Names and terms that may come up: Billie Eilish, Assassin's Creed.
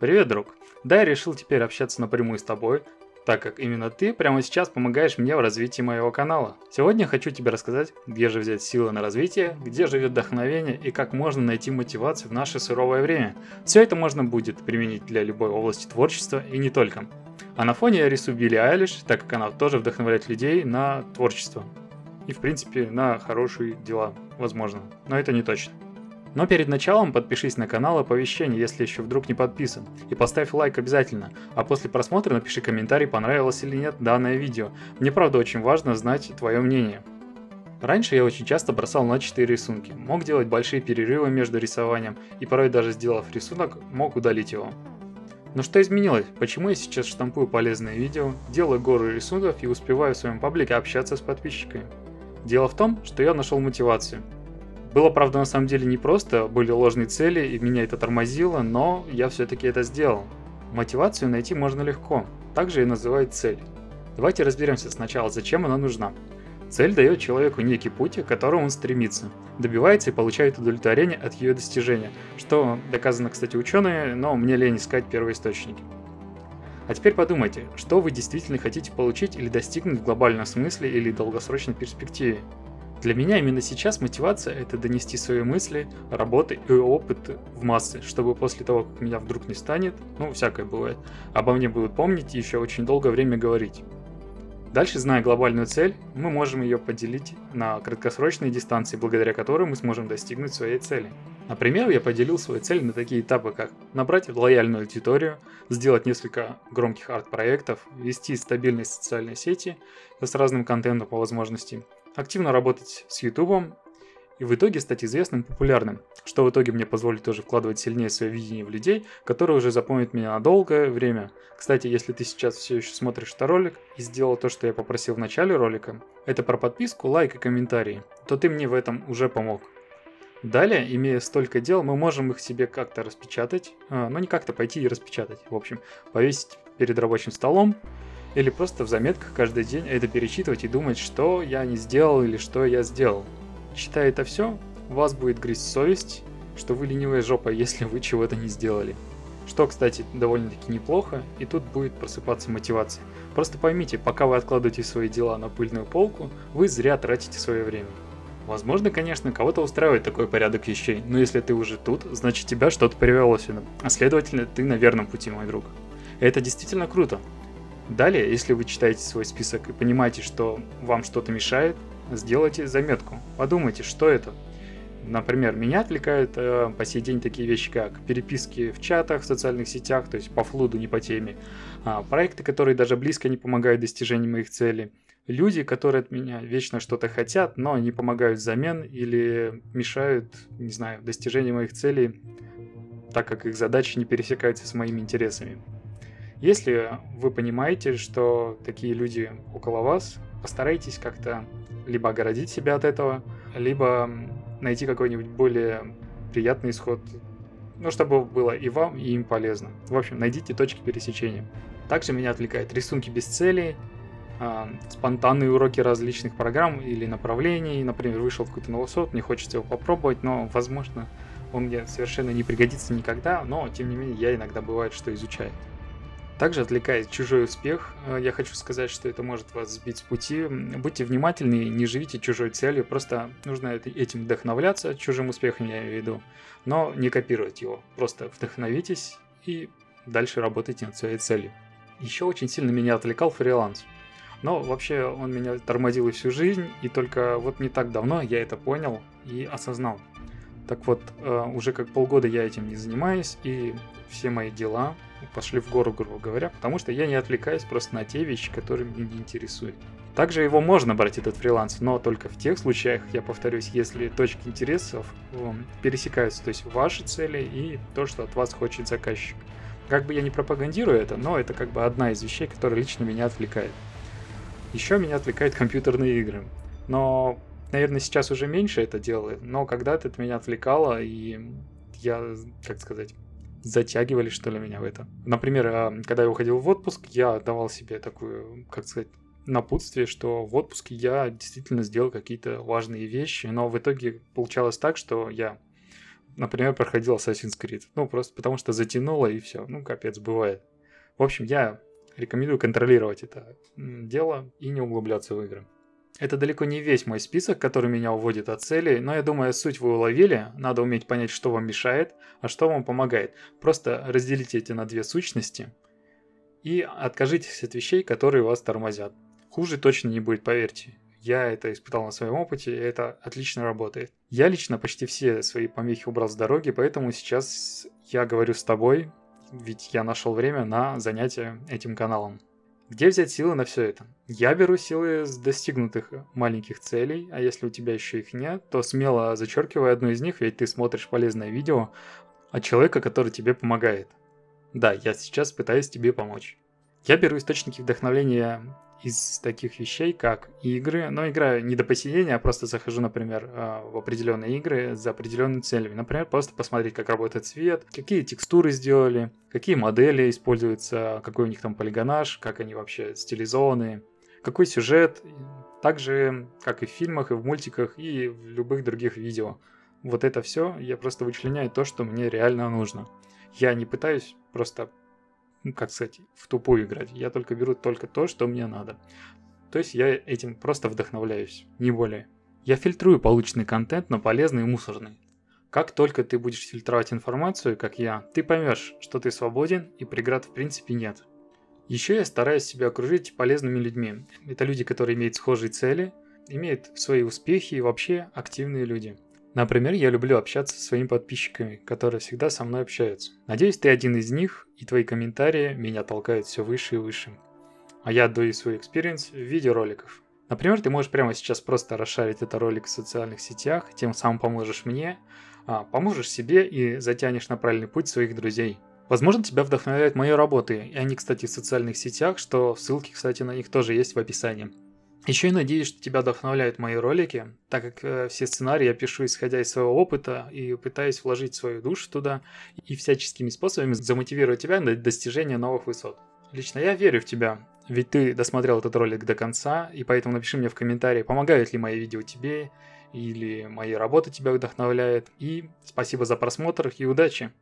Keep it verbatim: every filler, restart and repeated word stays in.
Привет, друг. Да, я решил теперь общаться напрямую с тобой, так как именно ты прямо сейчас помогаешь мне в развитии моего канала. Сегодня я хочу тебе рассказать, где же взять силы на развитие, где живет вдохновение и как можно найти мотивацию в наше суровое время. Все это можно будет применить для любой области творчества и не только. А на фоне я рисую Билли Айлиш, так как она тоже вдохновляет людей на творчество. И в принципе на хорошие дела, возможно, но это не точно. Но перед началом подпишись на канал оповещения, если еще вдруг не подписан, и поставь лайк обязательно, а после просмотра напиши комментарий, понравилось или нет данное видео, мне правда очень важно знать твое мнение. Раньше я очень часто бросал начатые рисунки, мог делать большие перерывы между рисованием и порой даже сделав рисунок, мог удалить его. Но что изменилось? Почему я сейчас штампую полезные видео, делаю гору рисунков и успеваю в своем паблике общаться с подписчиками? Дело в том, что я нашел мотивацию. Было, правда, на самом деле непросто, были ложные цели и меня это тормозило, но я все-таки это сделал. Мотивацию найти можно легко, также и называют цель. Давайте разберемся сначала, зачем она нужна. Цель дает человеку некий путь, к которому он стремится, добивается и получает удовлетворение от ее достижения, что доказано, кстати, учеными, но мне лень искать первоисточники. А теперь подумайте, что вы действительно хотите получить или достигнуть в глобальном смысле или долгосрочной перспективе. Для меня именно сейчас мотивация – это донести свои мысли, работы и опыт в массы, чтобы после того, как меня вдруг не станет, ну всякое бывает, обо мне будут помнить и еще очень долгое время говорить. Дальше, зная глобальную цель, мы можем ее поделить на краткосрочные дистанции, благодаря которым мы сможем достигнуть своей цели. Например, я поделил свою цель на такие этапы, как набрать лояльную аудиторию, сделать несколько громких арт-проектов, вести стабильные социальные сети с разным контентом по возможности, активно работать с ютубом и в итоге стать известным и популярным, что в итоге мне позволит тоже вкладывать сильнее свое видение в людей, которые уже запомнят меня на долгое время. Кстати, если ты сейчас все еще смотришь этот ролик и сделал то, что я попросил в начале ролика, это про подписку, лайк и комментарии, то ты мне в этом уже помог. Далее, имея столько дел, мы можем их себе как-то распечатать, а, ну не как-то пойти и распечатать, в общем, повесить перед рабочим столом или просто в заметках каждый день это перечитывать и думать, что я не сделал или что я сделал. Читая это все, вас будет грызть совесть, что вы ленивая жопа, если вы чего-то не сделали. Что, кстати, довольно-таки неплохо, и тут будет просыпаться мотивация. Просто поймите, пока вы откладываете свои дела на пыльную полку, вы зря тратите свое время. Возможно, конечно, кого-то устраивает такой порядок вещей, но если ты уже тут, значит тебя что-то привело сюда, а следовательно, ты на верном пути, мой друг. Это действительно круто. Далее, если вы читаете свой список и понимаете, что вам что-то мешает, сделайте заметку, подумайте, что это. Например, меня отвлекают э, по сей день такие вещи, как переписки в чатах, в социальных сетях, то есть по флуду, не по теме, а, проекты, которые даже близко не помогают достижению моих целей, люди, которые от меня вечно что-то хотят, но не помогают взамен или мешают, не знаю, достижению моих целей, так как их задачи не пересекаются с моими интересами. Если вы понимаете, что такие люди около вас, постарайтесь как-то либо огородить себя от этого, либо найти какой-нибудь более приятный исход, ну, чтобы было и вам, и им полезно. В общем, найдите точки пересечения. Также меня отвлекают рисунки без цели, э, спонтанные уроки различных программ или направлений. Например, вышел какой-то новый сорт, мне хочется его попробовать, но, возможно, он мне совершенно не пригодится никогда, но, тем не менее, я иногда бывает, что изучаю. Также отвлекает чужой успех, я хочу сказать, что это может вас сбить с пути. Будьте внимательны, не живите чужой целью, просто нужно этим вдохновляться, чужим успехом я имею в виду, но не копировать его, просто вдохновитесь и дальше работайте над своей целью. Еще очень сильно меня отвлекал фриланс, но вообще он меня тормозил и всю жизнь, и только вот не так давно я это понял и осознал. Так вот, уже как полгода я этим не занимаюсь, и все мои дела пошли в гору, грубо говоря, потому что я не отвлекаюсь просто на те вещи, которые меня не интересуют. Также его можно брать, этот фриланс, но только в тех случаях, я повторюсь, если точки интересов пересекаются, то есть ваши цели и то, что от вас хочет заказчик. Как бы я не пропагандирую это, но это как бы одна из вещей, которая лично меня отвлекает. Еще меня отвлекают компьютерные игры, но... Наверное, сейчас уже меньше это делаю, но когда-то это меня отвлекало, и я, как сказать, затягивали, что ли, меня в это. Например, когда я уходил в отпуск, я давал себе такую, как сказать, напутствие, что в отпуске я действительно сделал какие-то важные вещи, но в итоге получалось так, что я например, проходил Assassin's Creed. Ну, просто потому что затянуло и все. Ну, капец, бывает. В общем, я рекомендую контролировать это дело и не углубляться в игры. Это далеко не весь мой список, который меня уводит от цели, но я думаю, суть вы уловили. Надо уметь понять, что вам мешает, а что вам помогает. Просто разделите эти на две сущности и откажитесь от вещей, которые вас тормозят. Хуже точно не будет, поверьте. Я это испытал на своем опыте, и это отлично работает. Я лично почти все свои помехи убрал с дороги, поэтому сейчас я говорю с тобой, ведь я нашел время на занятия этим каналом. Где взять силы на все это? Я беру силы с достигнутых маленьких целей, а если у тебя еще их нет, то смело зачеркивай одну из них, ведь ты смотришь полезное видео от человека, который тебе помогает. Да, я сейчас пытаюсь тебе помочь. Я беру источники вдохновения из таких вещей, как игры, но играю не до посидения, а просто захожу, например, в определенные игры за определенными целями. Например, просто посмотреть, как работает цвет, какие текстуры сделали, какие модели используются, какой у них там полигонаж, как они вообще стилизованы, какой сюжет, так же, как и в фильмах, и в мультиках, и в любых других видео. Вот это все я просто вычленяю то, что мне реально нужно. Я не пытаюсь просто... Ну, как сказать, в тупую играть. Я только беру только то, что мне надо. То есть я этим просто вдохновляюсь, не более. Я фильтрую полученный контент на полезный и мусорный. Как только ты будешь фильтровать информацию, как я, ты поймешь, что ты свободен и преград в принципе нет. Еще я стараюсь себя окружить полезными людьми. Это люди, которые имеют схожие цели, имеют свои успехи и вообще активные люди. Например, я люблю общаться со своими подписчиками, которые всегда со мной общаются. Надеюсь, ты один из них, и твои комментарии меня толкают все выше и выше. А я отдаю свой экспириенс в виде роликов. Например, ты можешь прямо сейчас просто расшарить этот ролик в социальных сетях, тем самым поможешь мне, поможешь себе и затянешь на правильный путь своих друзей. Возможно, тебя вдохновляют мои работы, и они, кстати, в социальных сетях, что ссылки, кстати, на них тоже есть в описании. Еще и надеюсь, что тебя вдохновляют мои ролики, так как э, все сценарии я пишу исходя из своего опыта и пытаюсь вложить свою душу туда и всяческими способами замотивировать тебя на достижение новых высот. Лично я верю в тебя, ведь ты досмотрел этот ролик до конца, и поэтому напиши мне в комментарии, помогают ли мои видео тебе или мои работы тебя вдохновляют. И спасибо за просмотр и удачи!